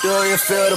Do you feel the